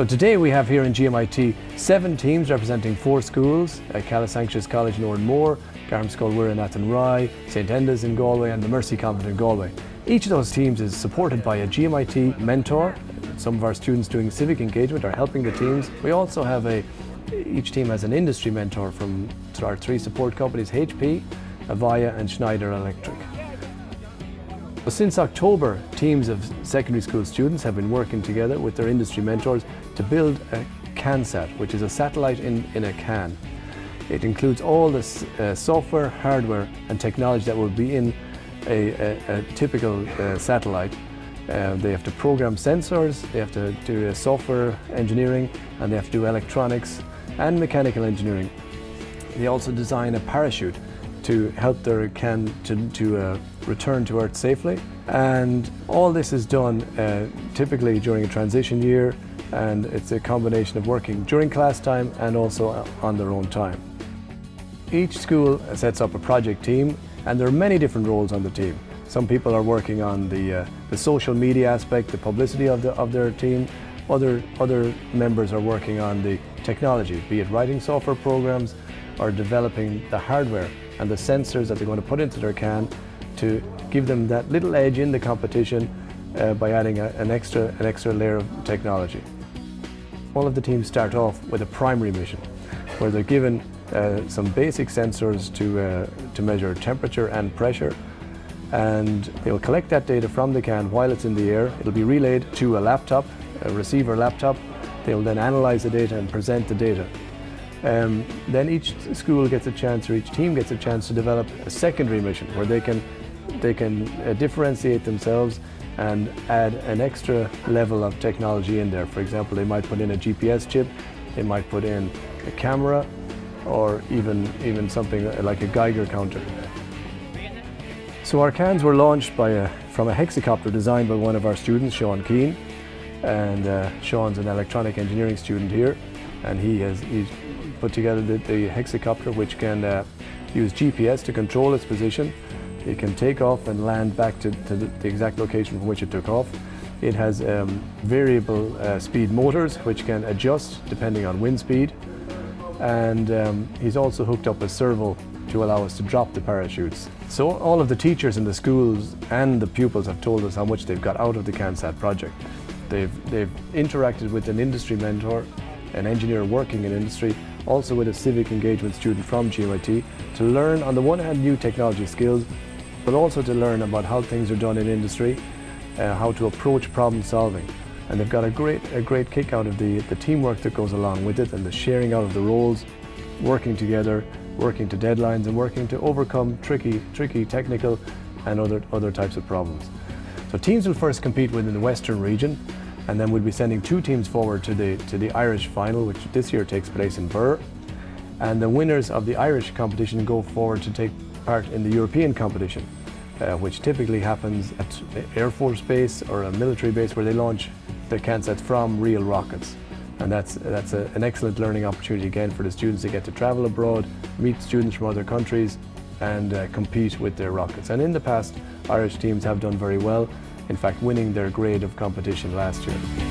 So today we have here in GMIT 7 teams representing 4 schools, Calasancius College, Northern Moore, Garmskol, Wirinathan Rye, St Enda's in Galway and the Mercy Convent in Galway. Each of those teams is supported by a GMIT mentor. Some of our students doing civic engagement are helping the teams. We also have each team has an industry mentor from our 3 support companies, HP, Avaya and Schneider Electric. Since October, teams of secondary school students have been working together with their industry mentors to build a CanSat, which is a satellite in a can. It includes all the software, hardware and technology that will be in a typical satellite. They have to program sensors, they have to do software engineering, and they have to do electronics and mechanical engineering. They also design a parachute to help their can to return to Earth safely. And all this is done typically during a transition year, and it's a combination of working during class time and also on their own time. Each school sets up a project team, and there are many different roles on the team. Some people are working on the social media aspect, the publicity of their team. Other members are working on the technology, be it writing software programs or developing the hardware and the sensors that they're going to put into their can to give them that little edge in the competition by adding an extra layer of technology. All of the teams start off with a primary mission where they're given some basic sensors to measure temperature and pressure, and they'll collect that data from the can while it's in the air. It'll be relayed to a laptop, a receiver laptop. They'll then analyze the data and present the data. Then each school gets a chance, or each team gets a chance to develop a secondary mission where they can differentiate themselves and add an extra level of technology in there. For example, they might put in a GPS chip, they might put in a camera, or even something like a Geiger counter. So our cans were launched from a hexacopter designed by one of our students, Sean Keane, and Sean's an electronic engineering student here, and he's put together the hexacopter, which can use GPS to control its position. It can take off and land back to the exact location from which it took off. It has variable speed motors which can adjust depending on wind speed, and he's also hooked up a servo to allow us to drop the parachutes. So all of the teachers in the schools and the pupils have told us how much they've got out of the CanSat project. They've interacted with an industry mentor, an engineer working in industry, also with a civic engagement student from GMIT, to learn on the one hand new technology skills, but also to learn about how things are done in industry, how to approach problem solving. And they've got a great kick out of the teamwork that goes along with it, and the sharing out of the roles, working together, working to deadlines and working to overcome tricky technical and other types of problems. So teams will first compete within the Western region, and then we'll be sending 2 teams forward to the Irish final, which this year takes place in Birr. And the winners of the Irish competition go forward to take part in the European competition, which typically happens at Air Force Base or a military base where they launch their CanSats from real rockets. And that's an excellent learning opportunity again for the students. They get to travel abroad, meet students from other countries and compete with their rockets. And in the past, Irish teams have done very well, in fact winning their grade of competition last year.